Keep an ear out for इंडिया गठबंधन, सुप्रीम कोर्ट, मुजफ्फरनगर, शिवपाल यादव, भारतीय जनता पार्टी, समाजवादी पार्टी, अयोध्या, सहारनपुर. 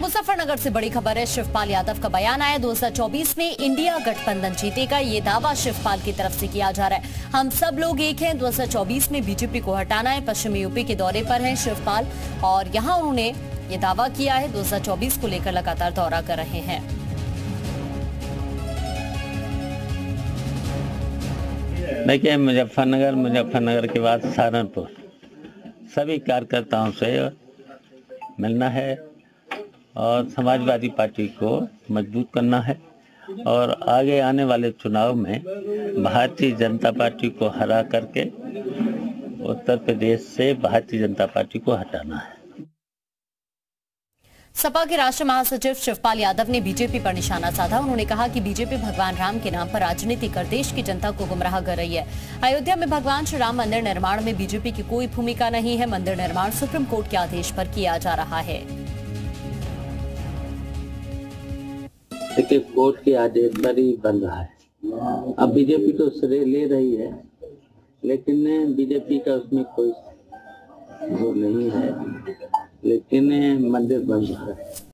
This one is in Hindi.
मुजफ्फरनगर से बड़ी खबर है। शिवपाल यादव का बयान आया, 2024 में इंडिया गठबंधन जीतेगा, ये दावा शिवपाल की तरफ से किया जा रहा है। हम सब लोग एक हैं, 2024 में बीजेपी को हटाना है। पश्चिमी यूपी के दौरे पर हैं शिवपाल और यहां उन्होंने ये दावा किया है। 2024 को लेकर लगातार दौरा कर रहे हैं। देखिए, मुजफ्फरनगर के बाद सहारनपुर, सभी कार्यकर्ताओं से मिलना है और समाजवादी पार्टी को मजबूत करना है और आगे आने वाले चुनाव में भारतीय जनता पार्टी को हरा करके उत्तर प्रदेश से भारतीय जनता पार्टी को हटाना है। सपा के राष्ट्रीय महासचिव शिवपाल यादव ने बीजेपी पर निशाना साधा। उन्होंने कहा कि बीजेपी भगवान राम के नाम पर राजनीति कर देश की जनता को गुमराह कर रही है। अयोध्या में भगवान श्री राम मंदिर निर्माण में बीजेपी की कोई भूमिका नहीं है। मंदिर निर्माण सुप्रीम कोर्ट के आदेश पर किया जा रहा है। देखिए, कोर्ट के आदेश पर ही बन रहा है। अब बीजेपी तो श्रेय ले रही है, लेकिन बीजेपी का उसमें कोई वो नहीं है, लेकिन मंदिर बन रहा है।